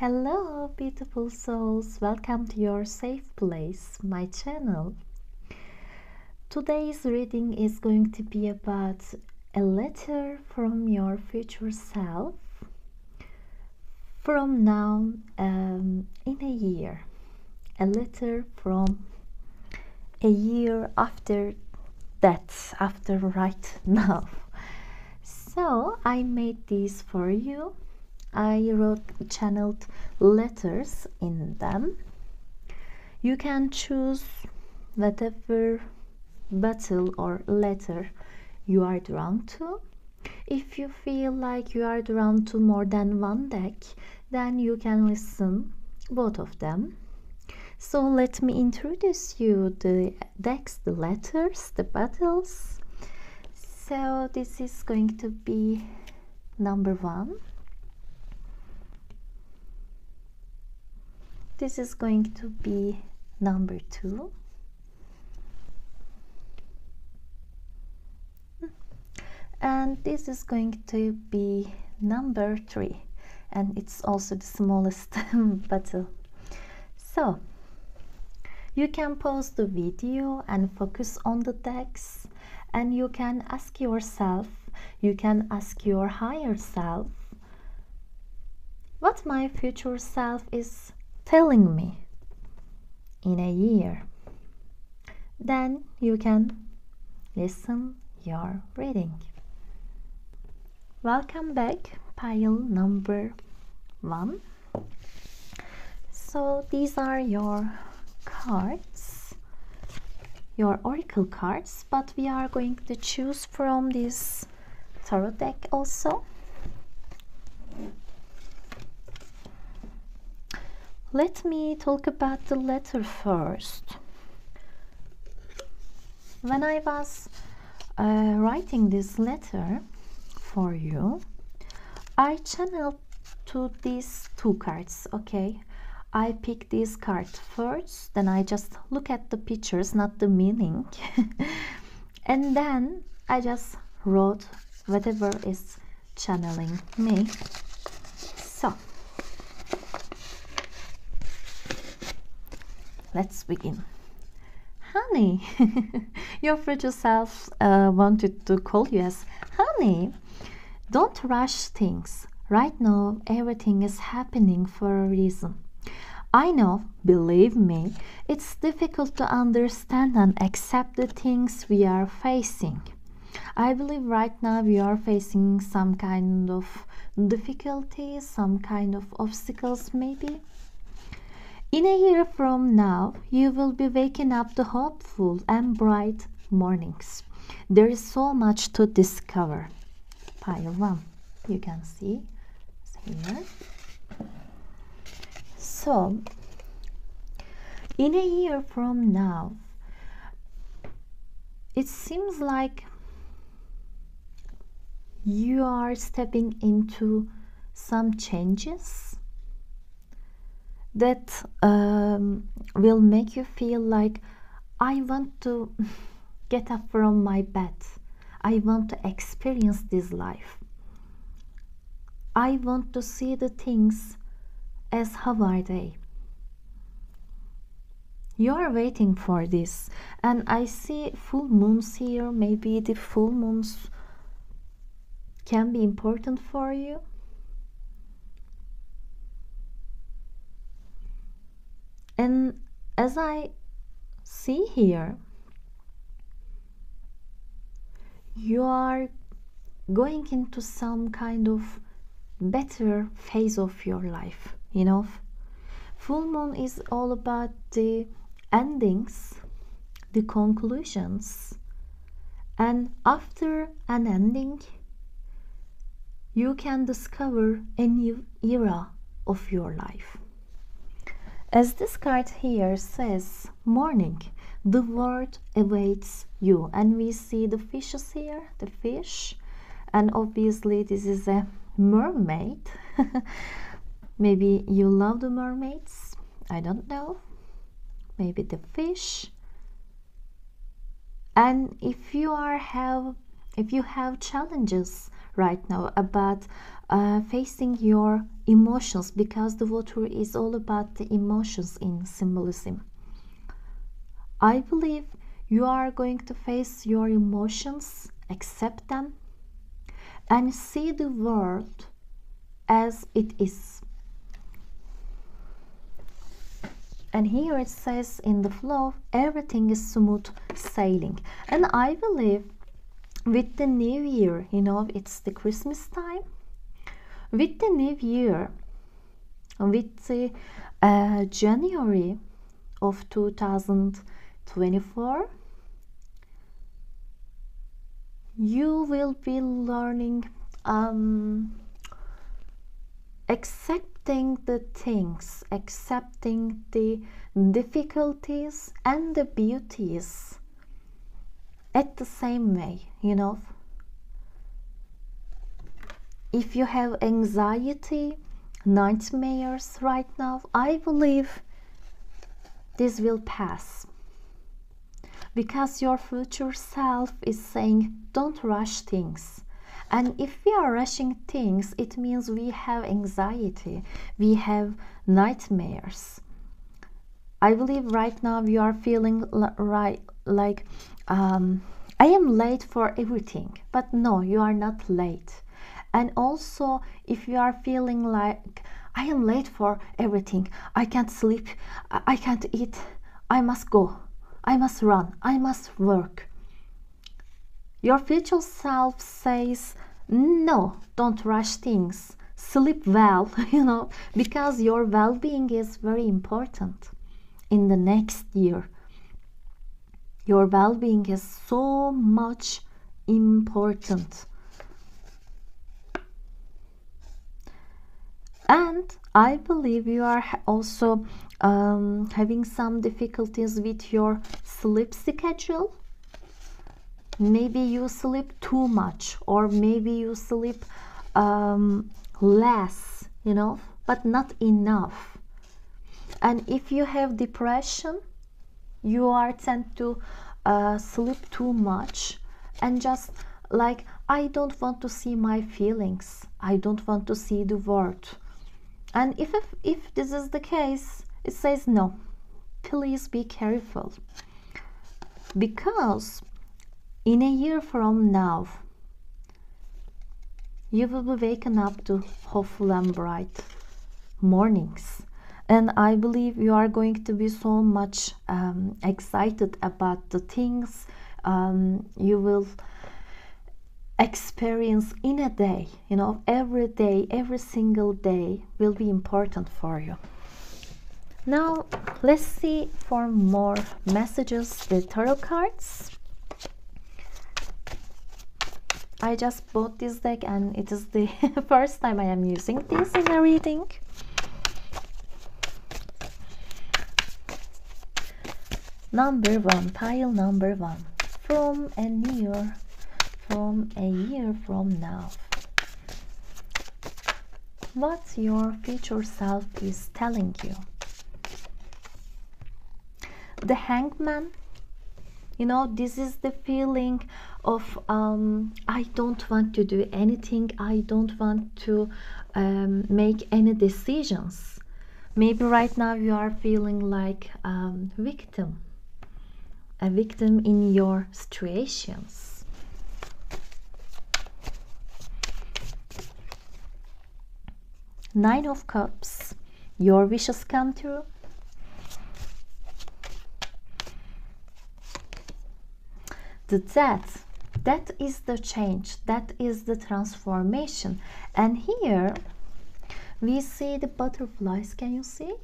Hello beautiful souls, welcome to your safe place, my channel. Today's reading is going to be about a letter from your future self from now in a year, a letter from a year after that, after right now. So I made these for you. I wrote channeled letters in them. You can choose whatever battle or letter you are drawn to. If you feel like you are drawn to more than one deck, then you can listen both of them. So let me introduce you the decks, the letters, the battles. So this is going to be number one. This is going to be number two. And this is going to be number three. And it's also the smallest battle. So, you can pause the video and focus on the decks. And you can ask yourself, you can ask your higher self, what my future self is telling me in a year. Then you can listen your reading. Welcome back, pile number one. So these are your cards, your oracle cards, but we are going to choose from this tarot deck also. Let me talk about the letter first. When I was writing this letter for you, I channeled to these two cards, okay? I picked this card first, then I just look at the pictures, not the meaning. And then I just wrote whatever is channeling me. So, let's begin. Honey, your future self wanted to call you as honey. Don't rush things. Right now, everything is happening for a reason. I know, believe me, it's difficult to understand and accept the things we are facing. I believe right now we are facing some kind of difficulty, some kind of obstacles maybe. In a year from now, you will be waking up to hopeful and bright mornings. There is so much to discover. Pile 1, you can see it's here. So, in a year from now, it seems like you are stepping into some changes that will make you feel like, I want to get up from my bed. I want to experience this life. I want to see the things as how are they. You are waiting for this. And I see full moons here. Maybe the full moons can be important for you. And as I see here, you are going into some kind of better phase of your life, you know. Full moon is all about the endings, the conclusions. And after an ending, you can discover a new era of your life. As this card here says, morning, the world awaits you. And we see the fishes here, the fish. And obviously this is a mermaid. Maybe you love the mermaids, I don't know. Maybe the fish. And if you have challenges right now about facing your emotions, because the water is all about the emotions in symbolism. I believe you are going to face your emotions, accept them, and see the world as it is. And here it says in the flow, everything is smooth sailing. And I believe with the new year, you know, it's the Christmas time. With the new year, with the January of 2024, you will be learning accepting the things, accepting the difficulties and the beauties at the same way, you know. If you have anxiety, nightmares right now, I believe this will pass. Because your future self is saying, don't rush things. And if we are rushing things, it means we have anxiety, we have nightmares. I believe right now you are feeling like, I am late for everything. But no, you are not late. And also, if you are feeling like, I am late for everything, I can't sleep, I can't eat, I must go, I must run, I must work. Your future self says, no, don't rush things, sleep well, you know, because your well-being is very important in the next year. Your well-being is so much important. And I believe you are also having some difficulties with your sleep schedule. Maybe you sleep too much, or maybe you sleep less, you know, but not enough. And if you have depression, you are tend to sleep too much and just like, I don't want to see my feelings, I don't want to see the world. And if this is the case, it says no, please be careful, because in a year from now you will be waking up to hopeful and bright mornings. And I believe you are going to be so much excited about the things you will experience in a day, you know. Every day, every single day will be important for you. Now let's see for more messages the tarot cards. I just bought this deck and it is the first time I am using this in a reading. Number one, pile number one, from a near, from a year from now. What your future self is telling you. The Hangman, you know, this is the feeling of I don't want to do anything, I don't want to make any decisions. Maybe right now you are feeling like a victim in your situations. Nine of Cups, your wishes come true. The Death, that is the change, that is the transformation. And here we see the butterflies. Can you see?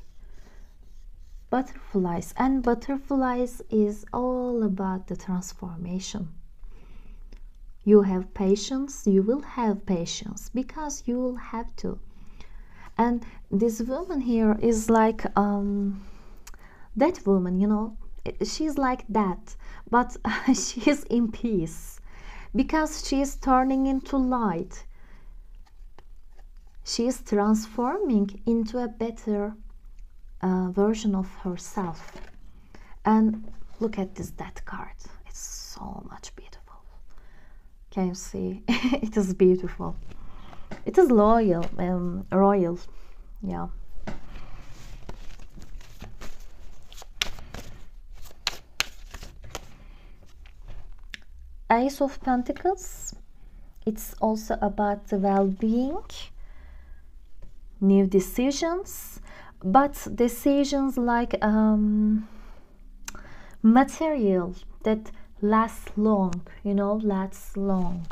Butterflies, and butterflies is all about the transformation. You have patience, you will have patience, because you will have to. And this woman here is like that woman, you know, she's like that, but she is in peace, because she is turning into light. She is transforming into a better version of herself. And look at this death card, it's so much beautiful. Can you see? It is beautiful. It is loyal, royal, yeah. Ace of Pentacles, it's also about the well-being, new decisions, but decisions like material that lasts long, you know, lasts long.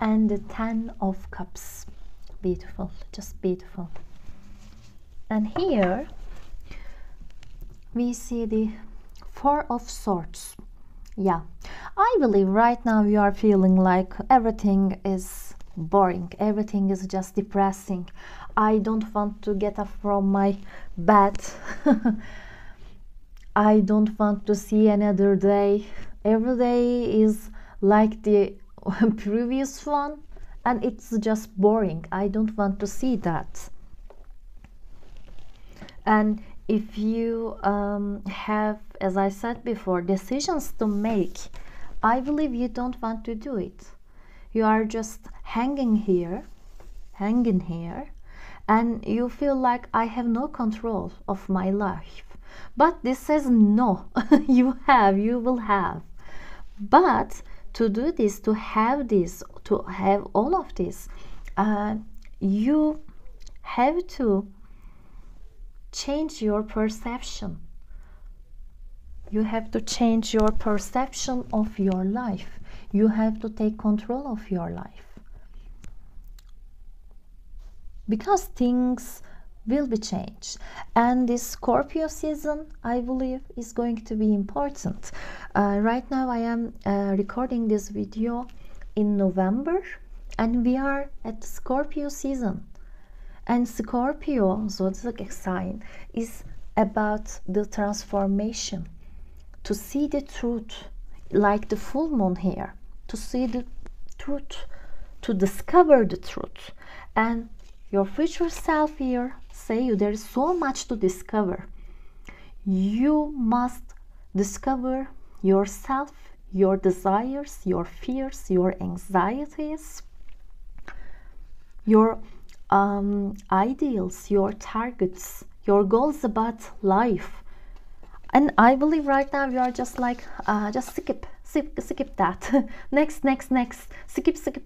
And the Ten of Cups, beautiful, just beautiful. And here we see the Four of Swords. Yeah, I believe right now you are feeling like everything is boring, everything is just depressing. I don't want to get up from my bed. I don't want to see another day. Every day is like the previous one and it's just boring. I don't want to see that. And if you have, as I said before, decisions to make, I believe you don't want to do it. You are just hanging here, and you feel like I have no control of my life. But this says no, you have, you will have. But to do this, to have all of this, you have to change your perception. You have to change your perception of your life. You have to take control of your life, because things will be changed. And this Scorpio season, I believe, is going to be important. Right now I am recording this video in November, and we are at Scorpio season. And Scorpio zodiac sign is about the transformation, to see the truth, like the full moon here, to see the truth, to discover the truth. And your future self here say you there is so much to discover. You must discover yourself, your desires, your fears, your anxieties, your ideals, your targets, your goals about life. And I believe right now you are just like just skip that. next,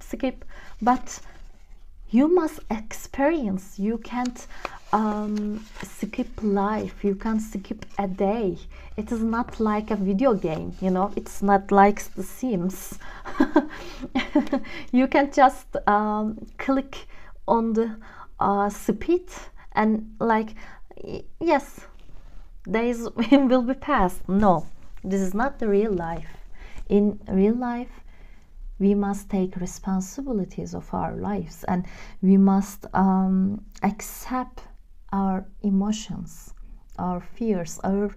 skip. But you must experience. You can't skip life. You can't skip a day. It is not like a video game, you know. It's not like The Sims. You can't just click on the speed and like, yes, days will be passed. No, this is not the real life. In real life, we must take responsibilities of our lives, and we must accept our emotions, our fears, our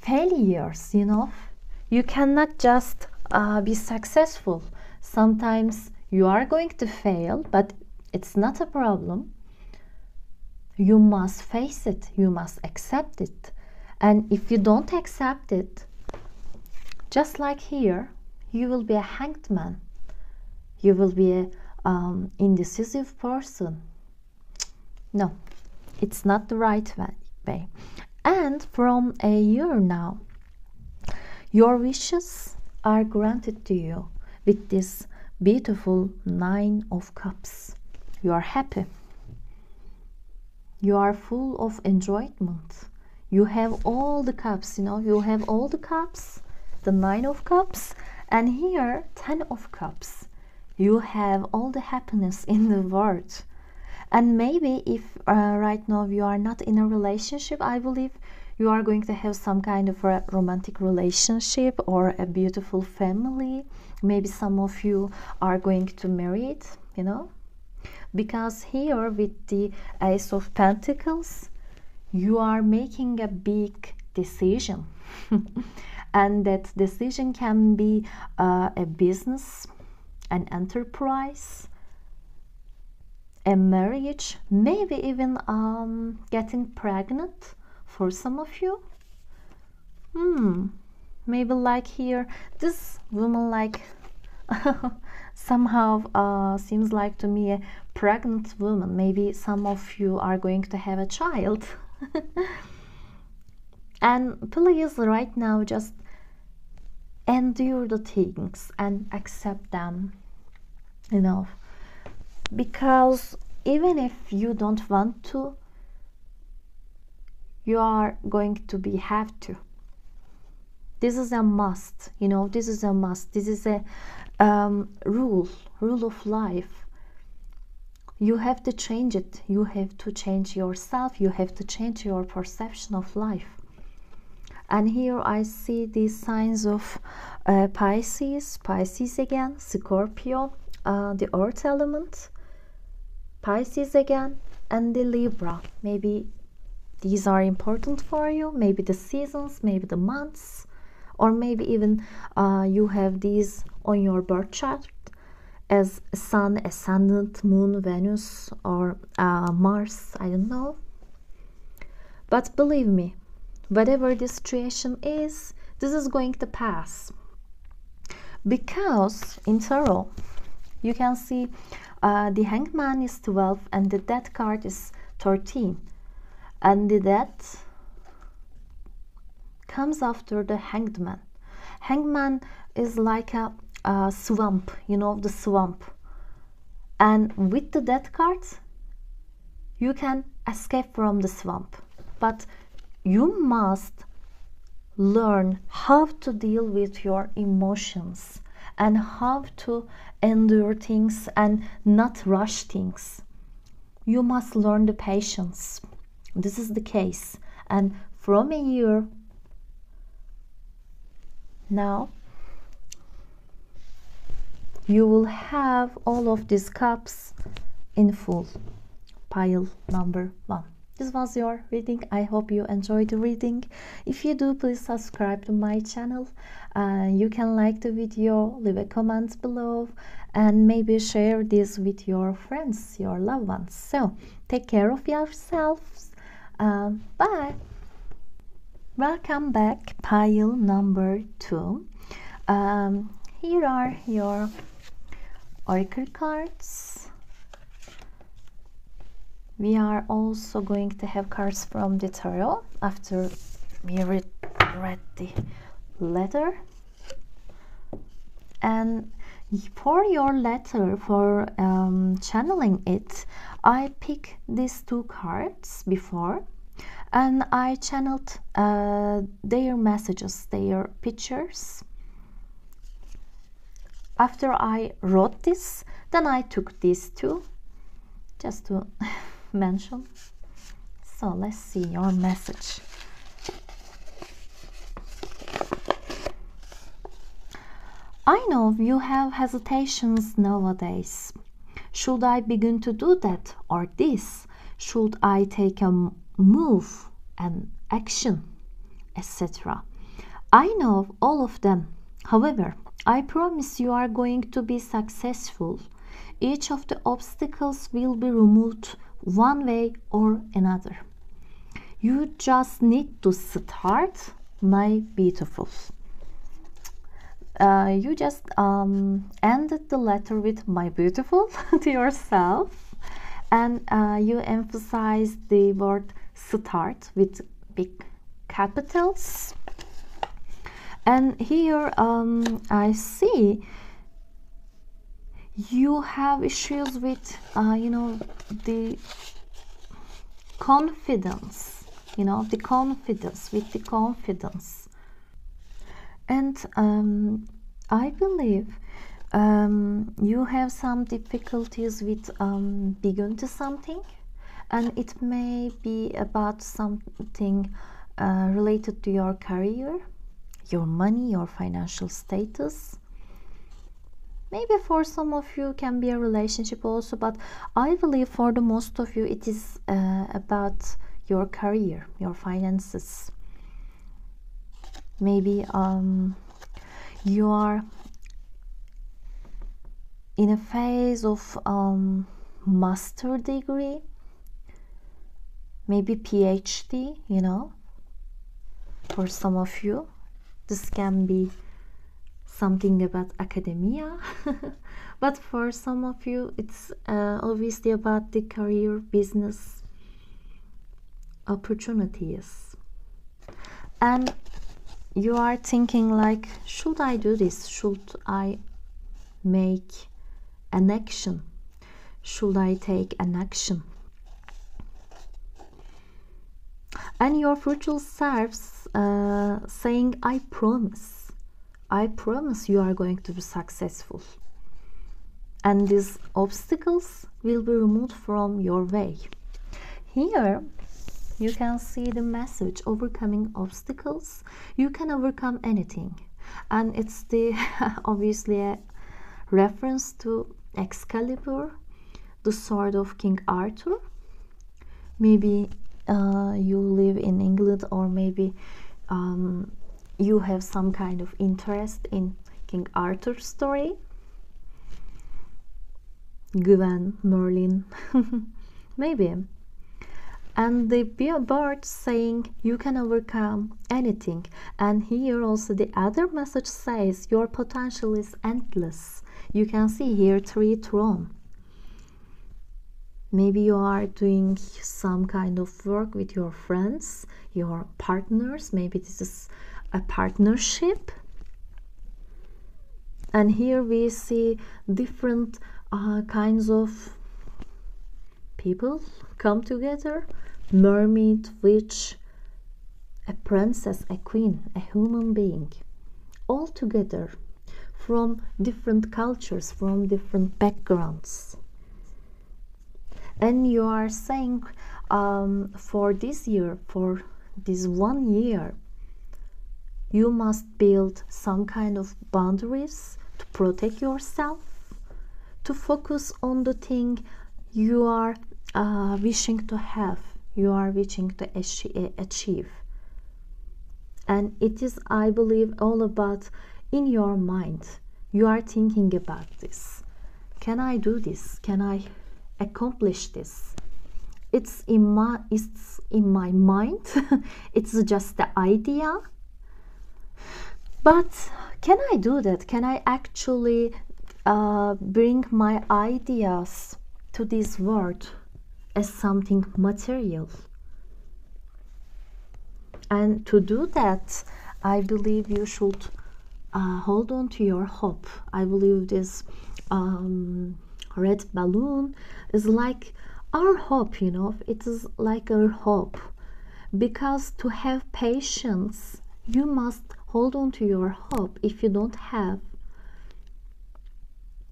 failures, you know. You cannot just be successful. Sometimes you are going to fail, but it's not a problem. You must face it, you must accept it. And if you don't accept it, just like here, you will be a hanged man. You will be an indecisive person. No, it's not the right way. And from a year now, your wishes are granted to you with this beautiful Nine of Cups. You are happy. You are full of enjoyment. You have all the cups, you know, you have all the cups, the Nine of Cups. And here, Ten of Cups, you have all the happiness in the world. And maybe if right now you are not in a relationship, I believe you are going to have some kind of a romantic relationship or a beautiful family. Maybe some of you are going to marry it, you know. Because here with the Ace of Pentacles, you are making a big decision. And that decision can be a business, an enterprise, a marriage, maybe even getting pregnant for some of you. maybe like here. This woman like somehow seems like to me a pregnant woman. Maybe some of you are going to have a child. And please right now just endure the things and accept them, you know, because even if you don't want to, you are going to be have to. This is a must, you know, this is a must. This is a rule of life. You have to change it. You have to change yourself. You have to change your perception of life. And here I see these signs of Pisces again, Scorpio, the earth element, Pisces again, and the Libra. Maybe these are important for you, maybe the seasons, maybe the months, or maybe even you have these on your birth chart as Sun, Ascendant, Moon, Venus, or Mars, I don't know. But believe me, whatever the situation is, this is going to pass. Because in tarot, you can see the Hangman is 12 and the Death card is 13. And the Death comes after the Hanged Man. Hangman is like a swamp, you know, the swamp. And with the Death card, you can escape from the swamp. But you must learn how to deal with your emotions and how to endure things and not rush things. You must learn the patience. This is the case. And from a year now, you will have all of these cups in full. Pile number 1. This was your reading. I hope you enjoyed the reading. If you do, please subscribe to my channel. You can like the video, leave a comment below, and maybe share this with your friends, your loved ones. So, take care of yourselves. Bye! Welcome back, pile number 2. Here are your oracle cards. We are also going to have cards from the tarot after we read the letter. And for your letter, for channeling it, I picked these 2 cards before and I channeled their messages, their pictures. After I wrote this, then I took these 2 just to mention. So let's see your message. I know you have hesitations nowadays. Should I begin to do that or this? Should I take a move, an action, etc.? I know all of them. However, I promise you are going to be successful. Each of the obstacles will be removed one way or another. You just need to start, my beautiful. You just ended the letter with my beautiful to yourself, and you emphasized the word start with big capitals. And here I see you have issues with, you know, the confidence, you know, the confidence, with the confidence. And I believe you have some difficulties with beginning to something, and it may be about something related to your career, your money, your financial status. Maybe for some of you can be a relationship also, but I believe for the most of you it is about your career, your finances. Maybe you are in a phase of master degree, maybe PhD, you know, for some of you. This can be something about academia, but for some of you it's obviously about the career, business opportunities, and you are thinking like, should I do this? Should I make an action? Should I take an action? And your virtual self's saying, I promise. I promise you are going to be successful, and these obstacles will be removed from your way. Here you can see the message, overcoming obstacles. You can overcome anything, and it's the obviously a reference to Excalibur, the sword of King Arthur. Maybe you live in England, or maybe you have some kind of interest in King Arthur's story. Gwen, Merlin, maybe. And the bird saying, you can overcome anything. And here also the other message says, your potential is endless. You can see here 3 throne. Maybe you are doing some kind of work with your friends, your partners. Maybe this is a partnership, and here we see different kinds of people come together: mermaid, witch, a princess, a queen, a human being, all together from different cultures, from different backgrounds. And you are saying, for this year, for this 1 year, you must build some kind of boundaries to protect yourself, to focus on the thing you are wishing to have, you are wishing to achieve. And it is, I believe, all about in your mind. You are thinking about this. Can I do this? Can I accomplish this? It's in my mind. It's just the idea. But can I do that? Can I actually bring my ideas to this world as something material? And to do that, I believe you should hold on to your hope. I believe this red balloon is like our hope, you know. It is like our hope, because to have patience, you must hold on to your hope. If you don't have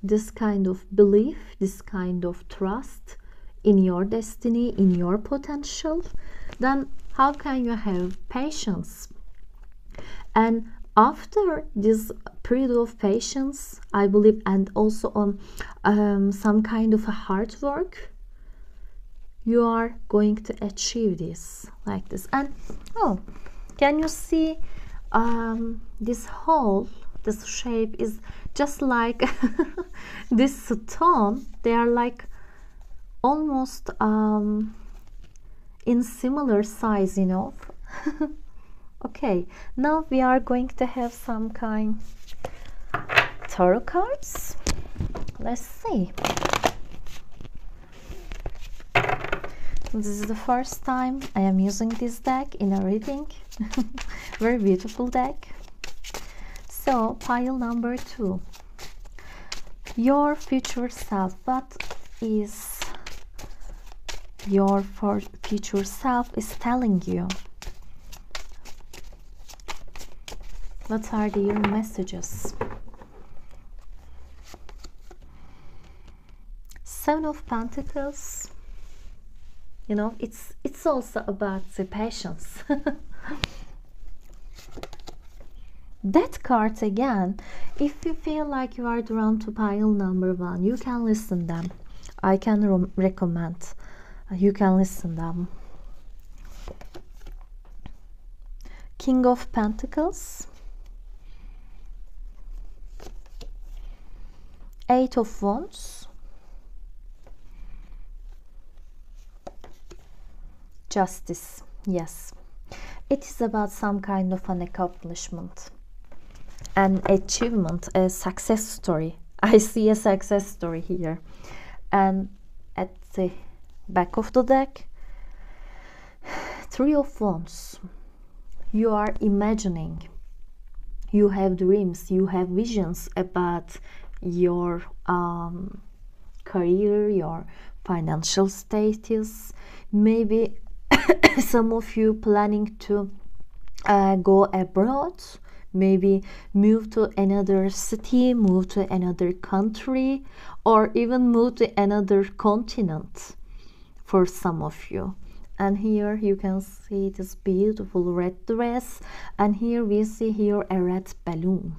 this kind of belief, this kind of trust in your destiny, in your potential, then how can you have patience? And after this period of patience, I believe, and also on some kind of a hard work, you are going to achieve this, like this. And oh, can you see? This hole, this shape is just like this stone. They are like almost in similar size, you know. Okay, now we are going to have some kind tarot cards. Let's see. This is the first time I am using this deck in a reading. Very beautiful deck. So pile number 2, your future self. What is your future self is telling you? What are your messages? 7 of Pentacles. You know, it's also about the patience. That card again. If you feel like you are drawn to pile number 1, you can listen them. I can recommend you can listen them. King of Pentacles, 8 of Wands, Justice. Yes, it is about some kind of an accomplishment. an achievement, a success story. I see a success story here. And at the back of the deck, Three of Wands. You are imagining, you have dreams, you have visions about your career, your financial status. Maybe some of you planning to go abroad, maybe move to another city, move to another country, or even move to another continent for some of you. And here you can see this beautiful red dress, and here we see here a red balloon.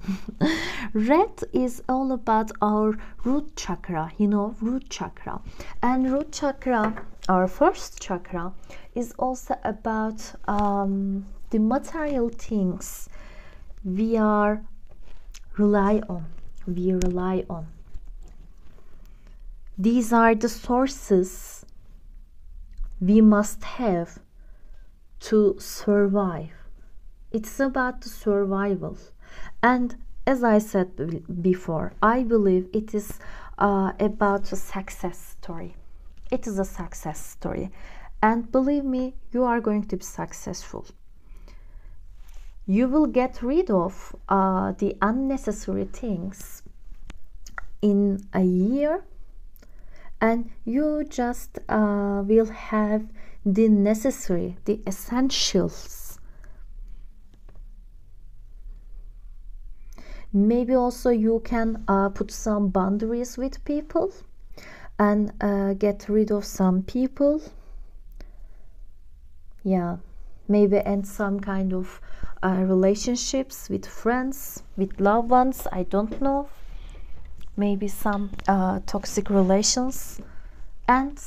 Red is all about our root chakra, you know, root chakra. And root chakra, our first chakra, is also about the material things we are rely on. These are the sources we must have to survive. It's about the survival. And as I said before, I believe it is about a success story. It is a success story. And believe me, you are going to be successful. You will get rid of the unnecessary things in a year, and you just will have the necessary, the essentials. Maybe also you can put some boundaries with people and get rid of some people. Yeah, maybe end some kind of relationships with friends, with loved ones, I don't know. Maybe some toxic relations. And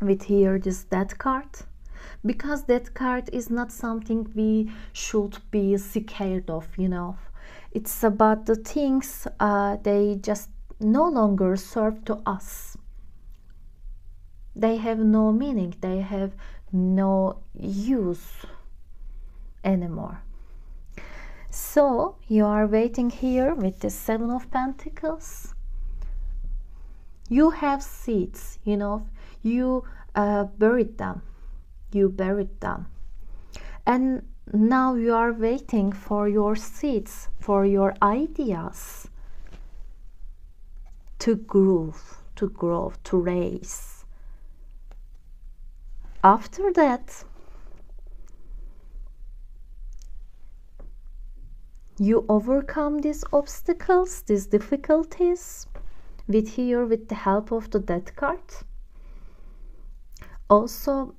with here this death card, because that card is not something we should be scared of, you know. It's about the things they just no longer serve to us. They have no meaning, they have no use anymore. So you are waiting here with the Seven of Pentacles. You have seeds, you know, you buried them, and now you are waiting for your seeds, for your ideas to grow, to raise. After that, you overcome these obstacles, these difficulties, with here with the help of the Death card. Also,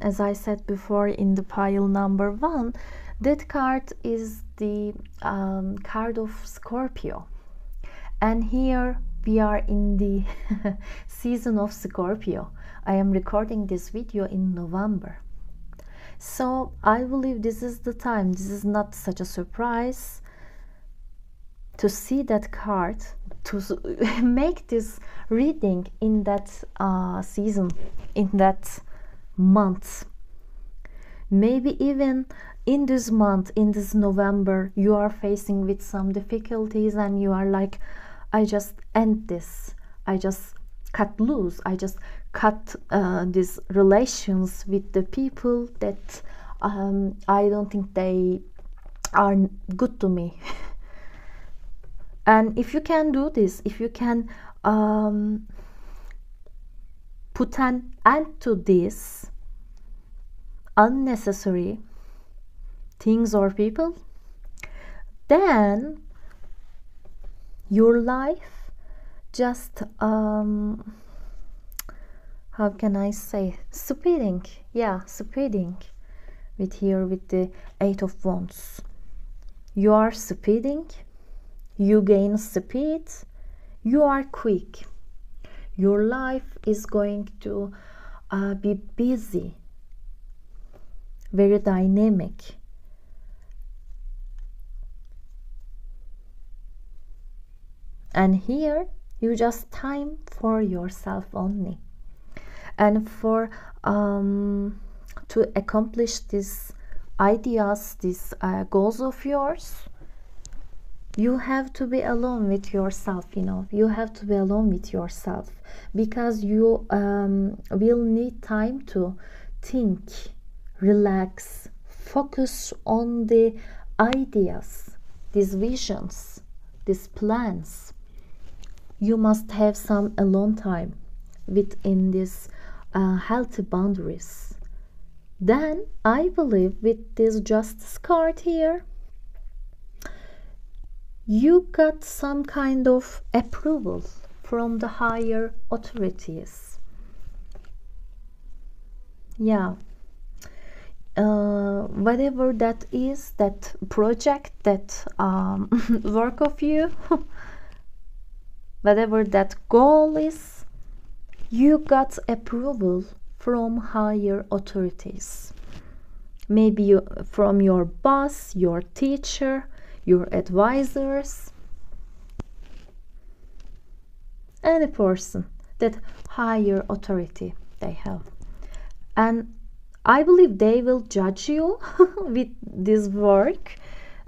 as I said before in the pile number 1, Death card is the card of Scorpio. And here we are in the season of Scorpio. I am recording this video in November. So I believe this is the time. This is not such a surprise to see that card, to make this reading in that season, in that month. Maybe even in this month, in this November, you are facing with some difficulties and you are like, I just end this, I just cut loose, I just cut these relations with the people that I don't think they are good to me. And if you can do this, if you can put an end to these unnecessary things or people, then your life just how can I say, speeding, yeah, speeding, with here with the Eight of Wands. You are speeding, you gain speed, you are quick. Your life is going to be busy, very dynamic. And here you just time for yourself only. And for to accomplish these ideas, these goals of yours, you have to be alone with yourself, you have to be alone with yourself, because you will need time to think, relax, focus on the ideas, these visions, these plans. You must have some alone time within these healthy boundaries. Then I believe with this Justice card here, you got some kind of approval from the higher authorities. Yeah, whatever that is, that project, that work of you, whatever that goal is, you got approval from higher authorities. Maybe from your boss, your teacher, your advisors, any person, that higher authority they have. And I believe they will judge you with this work.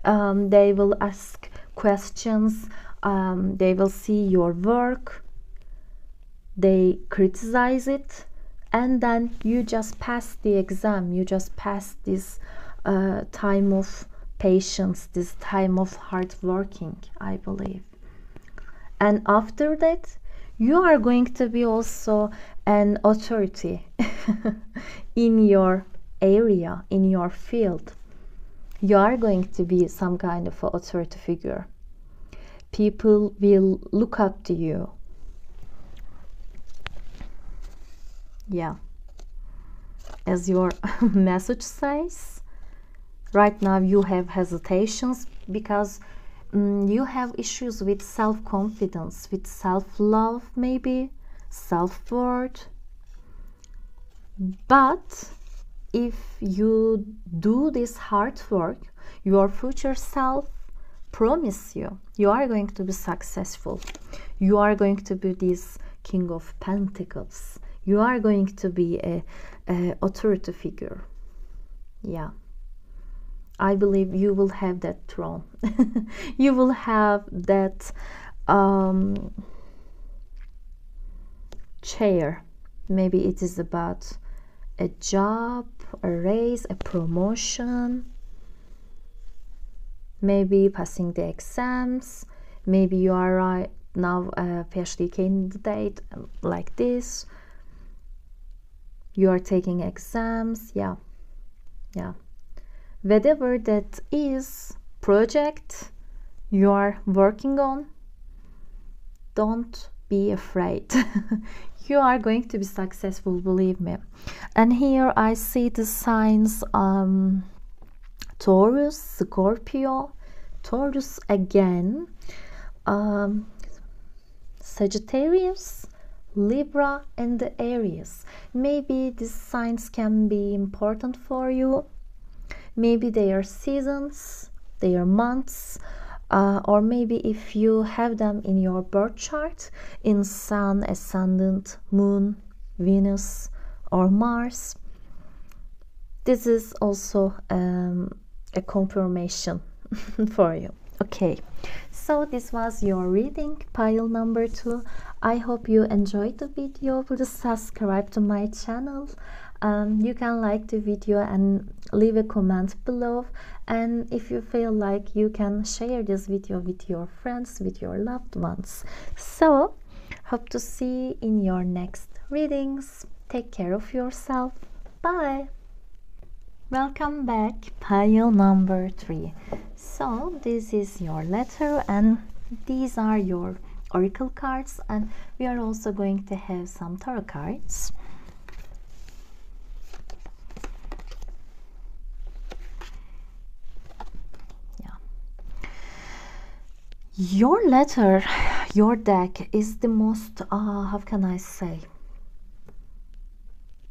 They will ask questions, they will see your work, they criticize it, and then you just pass the exam, you just pass this time of patience, this time of hard working, I believe. And after that, you are going to be also an authority in your area, in your field. You are going to be some kind of authority figure. People will look up to you. Yeah, as your message says, right now you have hesitations because you have issues with self-confidence, with self-love, maybe self-worth. But if you do this hard work, your future self promise you, you are going to be successful. You are going to be this King of Pentacles. You are going to be a authority figure. Yeah. I believe you will have that throne. You will have that chair. Maybe it is about a job, a raise, a promotion, maybe passing the exams, maybe you are right now a PhD candidate like this, you are taking exams. Yeah, yeah. Whatever that is, project you are working on, don't be afraid. You are going to be successful, believe me. And here I see the signs Taurus, Scorpio, Taurus again, Sagittarius, Libra, and the Aries. Maybe these signs can be important for you. Maybe they are seasons, they are months, or maybe if you have them in your birth chart, in Sun, Ascendant, Moon, Venus, or Mars, this is also a confirmation for you. Okay, so this was your reading, pile number 2. I hope you enjoyed the video. Please subscribe to my channel. You can like the video and leave a comment below, and if you feel like, you can share this video with your friends, with your loved ones. So hope to see you in your next readings. Take care of yourself. Bye. Welcome back, pile number 3. So this is your letter and these are your oracle cards, and we are also going to have some tarot cards. Your letter, your deck is the most, how can I say,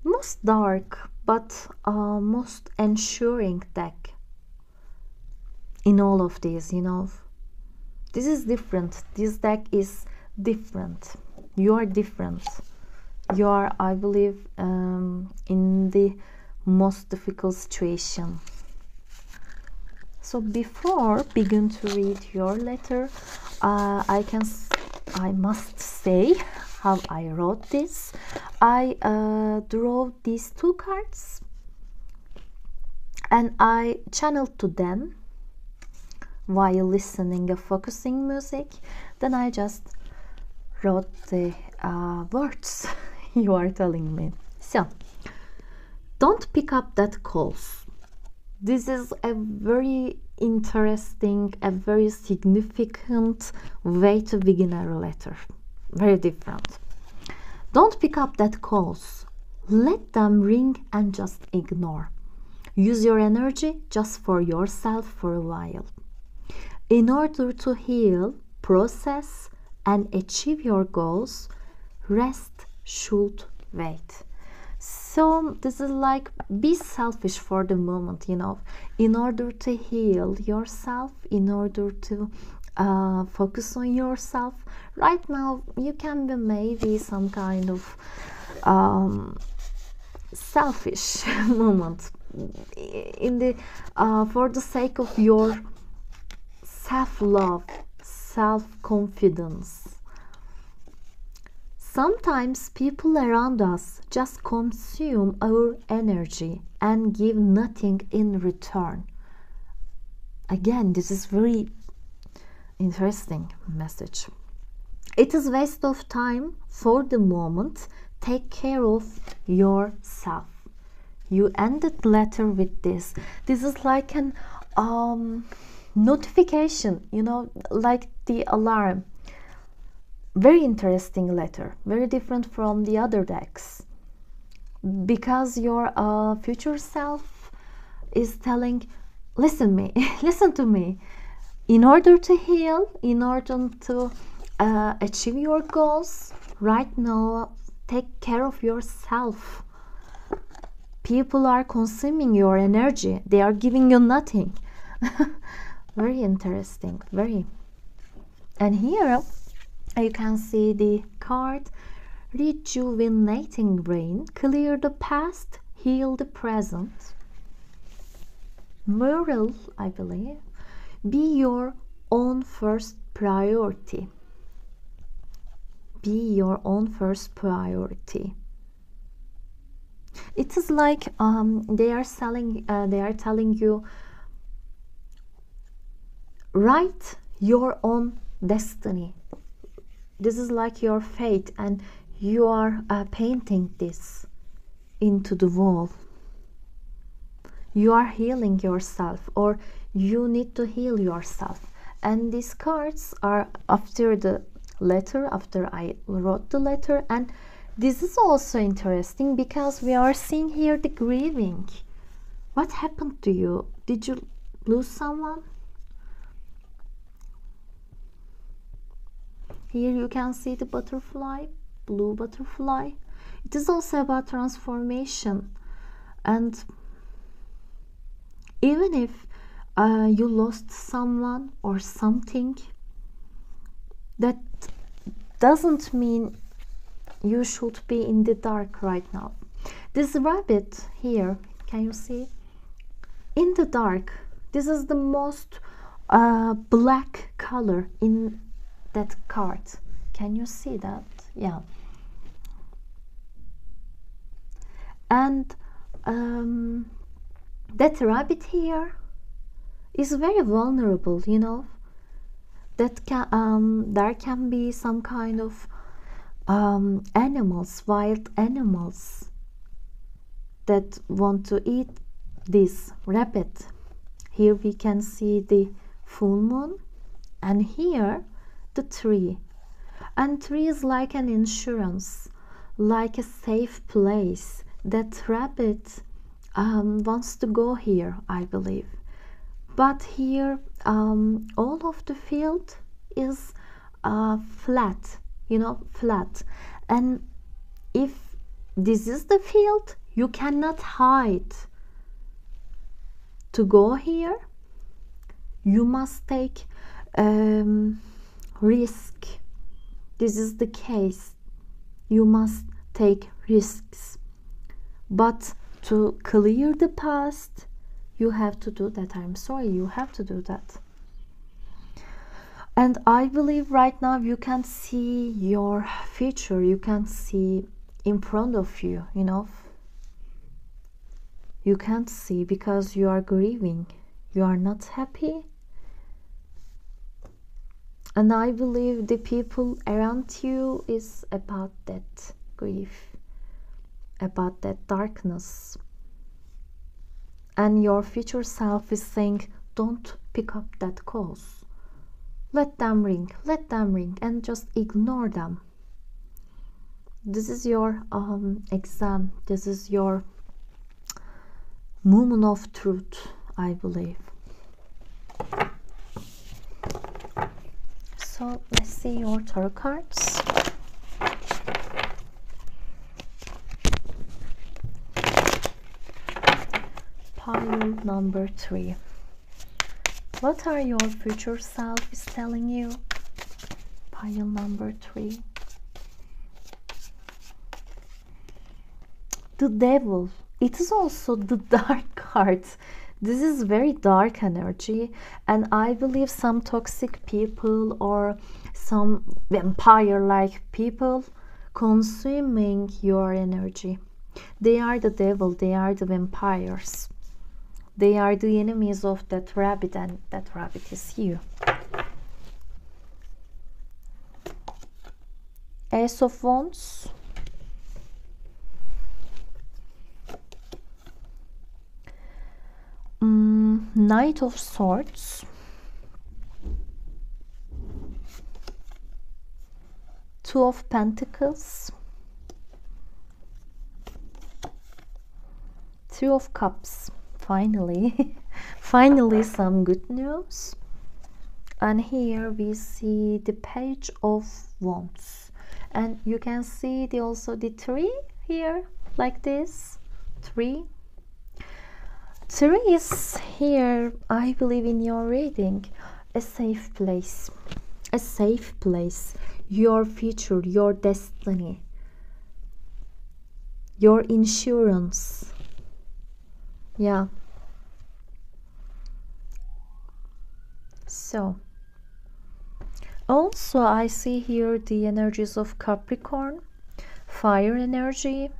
most dark but most ensuring deck in all of these, This is different, this deck is different. You are different. You are, I believe, in the most difficult situation. So before begin to read your letter, I must say how I wrote this. I draw these two cards and I channeled to them while listening a focusing music. Then I just wrote the words you are telling me. So, don't pick up that calls. This is a very interesting, a very significant way to begin a letter. Very different. Don't pick up that calls. Let them ring and just ignore. Use your energy just for yourself for a while. In order to heal, process, and achieve your goals, rest should wait. So this is like, be selfish for the moment, you know, in order to heal yourself, in order to focus on yourself. Right now, you can be maybe some kind of selfish moment in the for the sake of your self-love, self-confidence. Sometimes people around us just consume our energy and give nothing in return. Again, this is very interesting message. It is waste of time for the moment. Take care of yourself. You ended letter with this. This is like an notification, you know, like the alarm. Very interesting letter, very different from the other decks, because your future self is telling, listen me, listen to me. In order to heal, in order to achieve your goals, right now take care of yourself. People are consuming your energy, they are giving you nothing. Very interesting, very. And here you can see the card, rejuvenating brain, clear the past, heal the present. Mural, I believe, be your own first priority. Be your own first priority. It is like they are telling you, write your own destiny. This is like your fate, and you are painting this into the wall. You are healing yourself, or you need to heal yourself. And these cards are after the letter, after I wrote the letter. And this is also interesting because we are seeing here the grieving. What happened to you? Did you lose someone? Here you can see the butterfly, blue butterfly. It is also about transformation. And even if you lost someone or something, that doesn't mean you should be in the dark right now. This rabbit here, can you see? In the dark, this is the most black color in that card. Can you see that? Yeah. And that rabbit here is very vulnerable, you know. That can, there can be some kind of animals, wild animals that want to eat this rabbit. Here we can see the full moon, and here the tree. And tree is like an insurance, like a safe place. That rabbit wants to go here, I believe. But here all of the field is flat, you know, flat. And if this is the field, you cannot hide. To go here, you must take risk. This is the case. You must take risks. But to clear the past, You have to do that. I'm sorry, you have to do that. And I believe right now you can see your future. You can see in front of you, you know. You can't see because you are grieving. You are not happy. And I believe the people around you is about that grief, about that darkness. And your future self is saying, don't pick up that cause. Let them ring, and just ignore them. This is your exam. This is your moment of truth, I believe. So let's see your tarot cards. Pile number 3. What are your future self is telling you? Pile number 3. The devil. It is also the dark card. This is very dark energy, and I believe some toxic people or some vampire-like people consuming your energy. They are the devil, they are the vampires. They are the enemies of that rabbit, and that rabbit is you. Ace of Wands. Knight of Swords, Two of Pentacles, Three of Cups. Finally, finally some good news. And here we see the Page of Wands, and you can see the also the tree here, like this tree. Three is here, I believe, in your reading, a safe place, a safe place. Your future, your destiny, your insurance. Yeah. So, also I see here the energies of Capricorn, fire energy,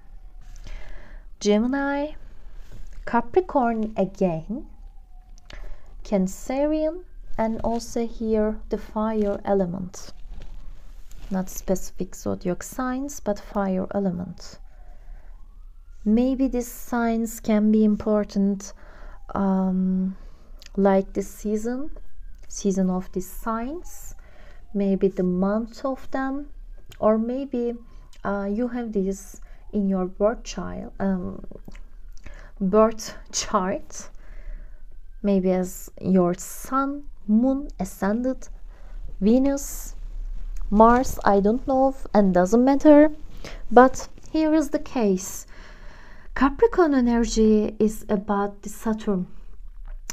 Gemini, Capricorn again, Cancerian, and also here the fire element. Not specific zodiac signs, but fire element. Maybe these signs can be important, like the season of these signs, maybe the month of them, or maybe you have this in your birth child. Birth chart, maybe as your Sun, Moon, Ascendant, Venus, Mars, I don't know, and doesn't matter. But here is the case. Capricorn energy is about the Saturn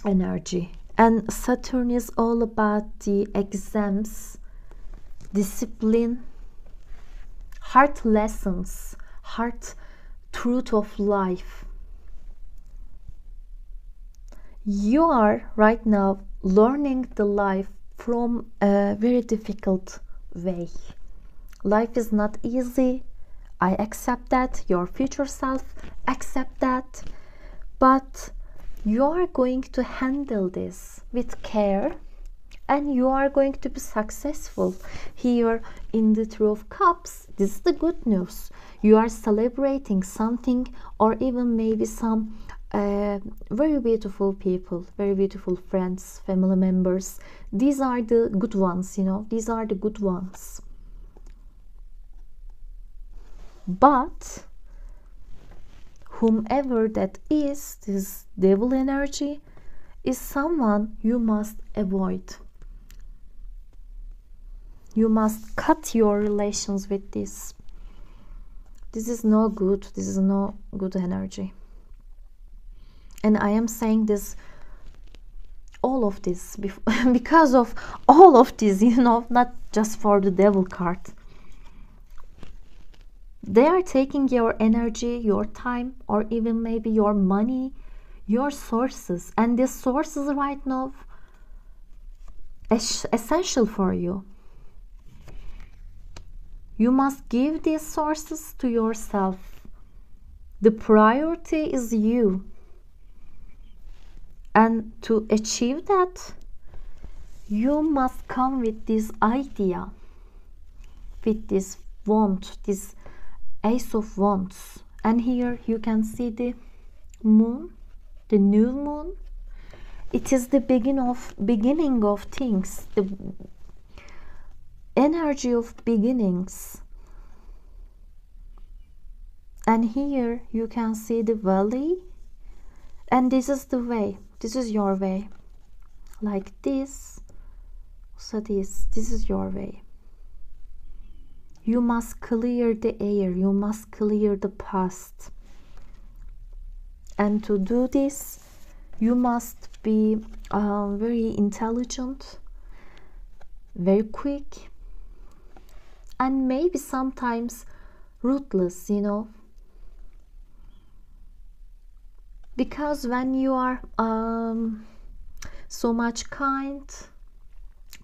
energy, and Saturn is all about the exams, discipline, hard lessons, hard truth of life. You are right now learning the life from a very difficult way. Life is not easy. I accept that. Your future self accept that. But you are going to handle this with care, and you are going to be successful. Here in the Three of Cups, this is the good news. You are celebrating something, or even maybe some very beautiful people, very beautiful friends, family members. These are the good ones, you know, these are the good ones. But whomever that is, this devil energy is someone you must avoid. You must cut your relations with this. This is no good, this is no good energy. And I am saying this, all of this, because of all of this, you know, not just for the devil card. They are taking your energy, your time, or even maybe your money, your sources, and these sources right now essential for you. You must give these sources to yourself. The priority is you. And to achieve that, you must come with this idea, with this want, this Ace of Wands. And here you can see the moon, the new moon. It is the beginning of things, the energy of beginnings. And here you can see the valley, and this is the way, this is your way, like this. So this is your way. You must clear the air, you must clear the past. And to do this, you must be very intelligent, very quick, and maybe sometimes ruthless, you know. Because when you are so much kind,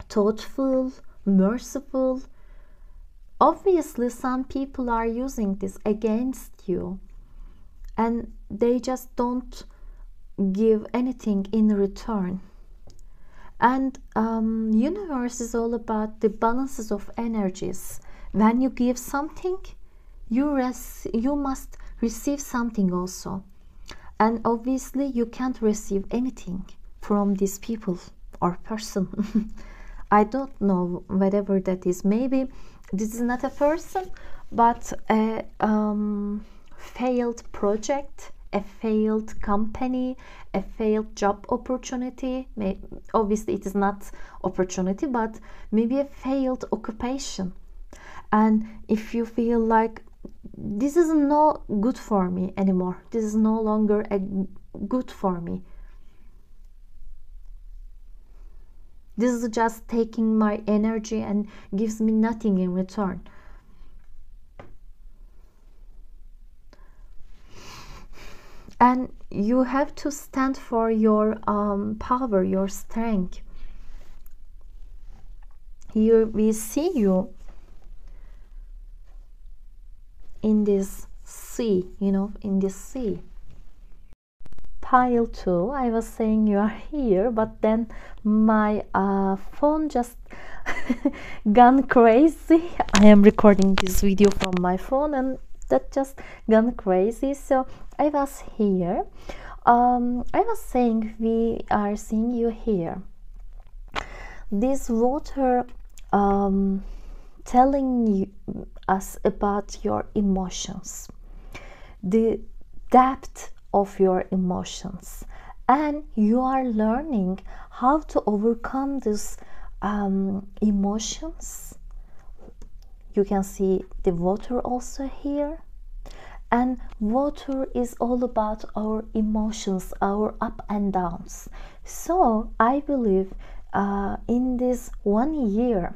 thoughtful, merciful, obviously some people are using this against you, and they just don't give anything in return. And universe is all about the balances of energies. When you give something, you must receive something also. And obviously you can't receive anything from these people or person. I don't know whatever that is. Maybe this is not a person, but a failed project, a failed company, a failed job opportunity. Obviously it is not opportunity, but maybe a failed occupation. And if you feel like this is not good for me anymore, this is no longer good for me, this is just taking my energy and gives me nothing in return. And you have to stand for your power, your strength. Here we see you in this sea, you know, in this sea. Pile 2, I was saying you are here, but then my phone just gone crazy. I am recording this video from my phone and that just gone crazy. So I was here. I was saying we are seeing you here. This water telling us about your emotions, the depth of your emotions, and you are learning how to overcome these emotions. You can see the water also here, and water is all about our emotions, our up and downs. So I believe in this 1 year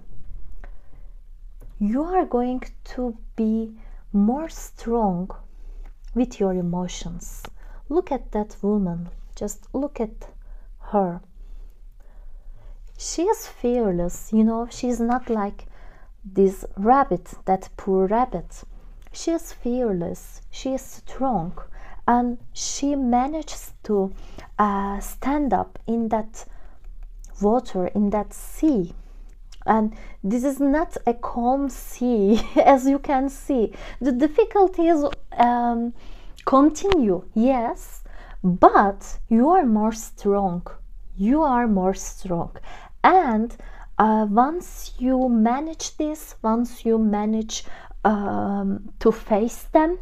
you are going to be more strong with your emotions. Look at that woman, just look at her. She is fearless, you know, she is not like this rabbit, that poor rabbit. She is fearless, she is strong, and she manages to stand up in that water, in that sea. And this is not a calm sea, as you can see. The difficulties continue, yes, but you are more strong, you are more strong. And once you manage this, once you manage to face them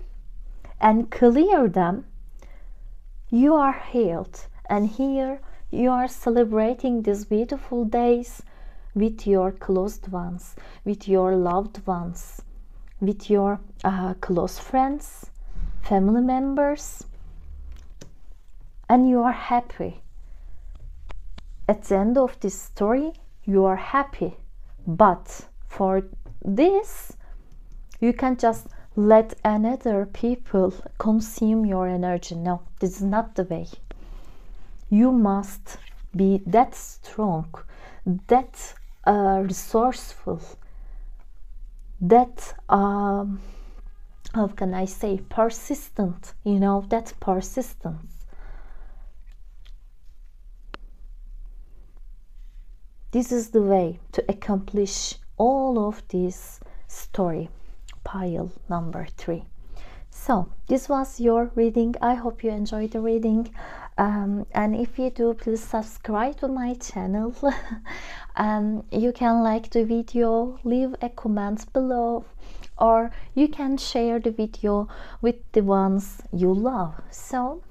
and clear them, you are healed. And here you are celebrating these beautiful days with your closed ones, with your loved ones, with your close friends, family members, and you are happy. At the end of this story, you are happy. But for this, you can't just let another people consume your energy. No, this is not the way. you must be that strong, that resourceful, that how can I say, persistent, you know, that persistence. This is the way to accomplish all of this story, pile number 3. So this was your reading. I hope you enjoyed the reading, and if you do, please subscribe to my channel. You can like the video, leave a comment below, or you can share the video with the ones you love. So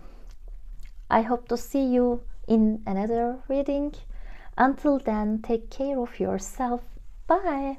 I hope to see you in another reading. Until then, take care of yourself. Bye.